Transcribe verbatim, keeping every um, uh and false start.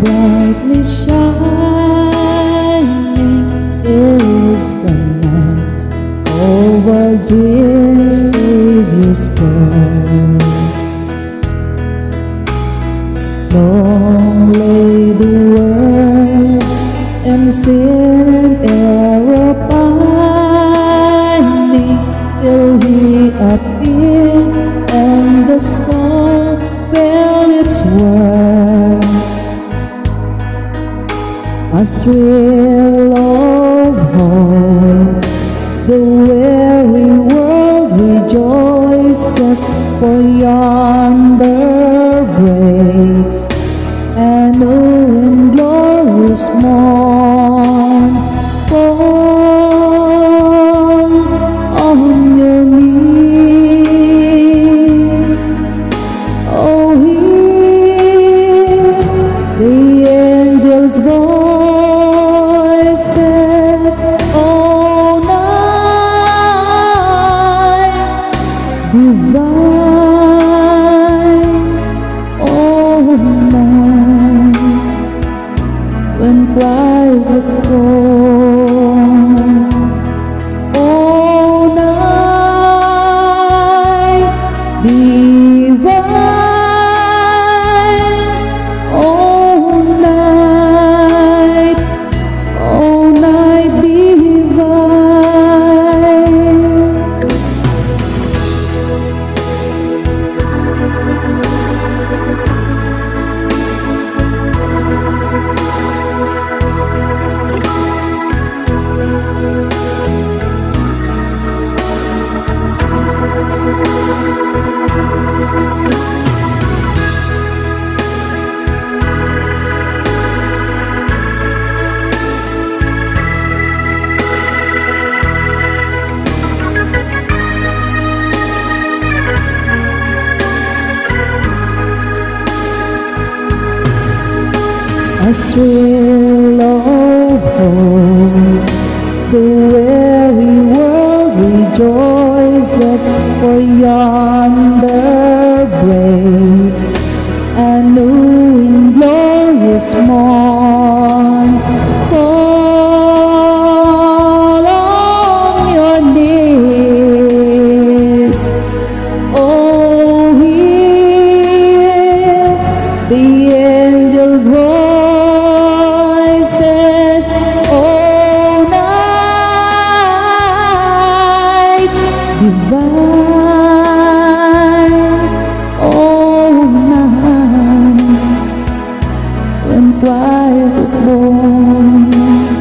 brightly shining is the light our dear Savior's birth. Long lay the world and sin and error pining till He appeared and the soul felt its worth. A thrill of hope, the weary world rejoices, for yonder breaks an new and glorious morn. Fall on your knees, oh hear the angels' voice. Divine, oh my, when Christ was born, oh night, divine, oh night, oh night, divine. A thrill of hope, the weary world rejoices, for yonder breaks a new and glorious morn. Fall on your knees, oh hear the angels' voice. Divine, oh night, when Christ was born.